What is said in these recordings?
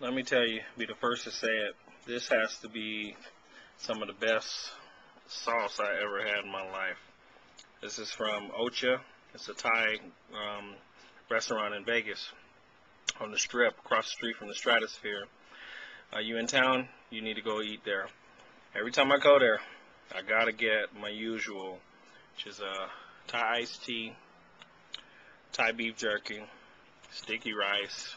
Let me tell you, be the first to say it, this has to be some of the best sauce I ever had in my life. This is from Ocha. It's a Thai restaurant in Vegas on the Strip, across the street from the Stratosphere. Are you in town? You need to go eat there. Every time I go there, I gotta get my usual, which is a Thai iced tea, Thai beef jerky, sticky rice,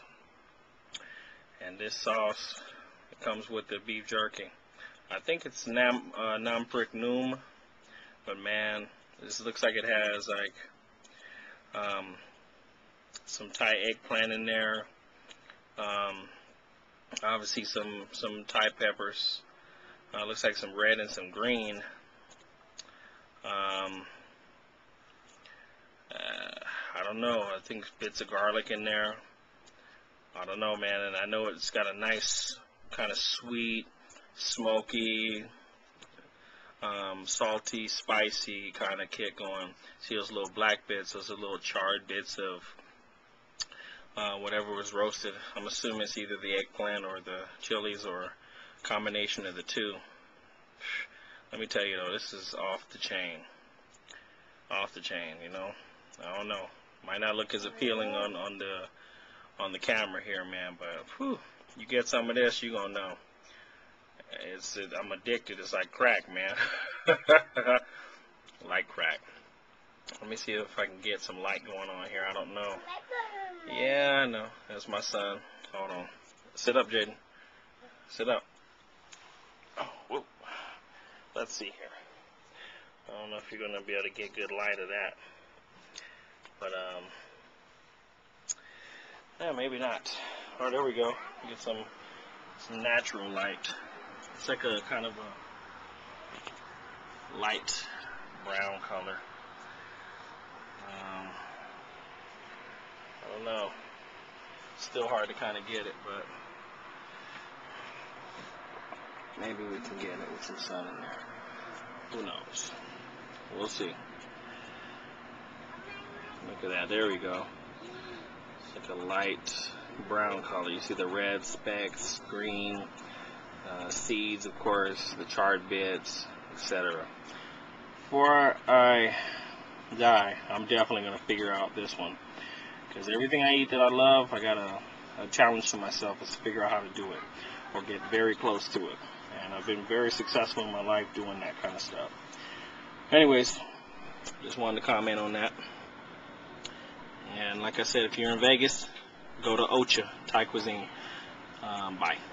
and this sauce that comes with the beef jerky. I think it's Nam Prik Num, but man, this looks like it has like some Thai eggplant in there, obviously some Thai peppers, looks like some red and some green. I don't know, I think bits of garlic in there. I don't know, man, and I know it's got a nice kind of sweet, smoky, salty, spicy kind of kick going. See those little black bits, those are little charred bits of whatever was roasted. I'm assuming it's either the eggplant or the chilies or a combination of the two. Let me tell you though, this is off the chain. Off the chain, you know. I don't know. Might not look as appealing on the camera here, man, but whew, you get some of this, you're gonna know. I'm addicted. It's like crack, man. Like crack. Let me see if I can get some light going on here. I don't know. Yeah, I know. That's my son. Hold on. Sit up, Jaden. Sit up. Oh, whoop. Let's see here. I don't know if you're gonna be able to get good light of that, but yeah, maybe not. All right, there we go. Get some natural light. It's like a kind of a light brown color. I don't know. Still hard to kind of get it, but maybe we can get it with some sun in there. Who knows? We'll see. Look at that. There we go. It's like a light brown color. You see the red specks, green, seeds, of course, the charred bits, etc. Before I die, I'm definitely going to figure out this one, because everything I eat that I love, I got a challenge to myself is to figure out how to do it or get very close to it, and I've been very successful in my life doing that kind of stuff. Anyways, just wanted to comment on that, and like I said, if you're in Vegas, go to Ocha Thai Cuisine. Bye.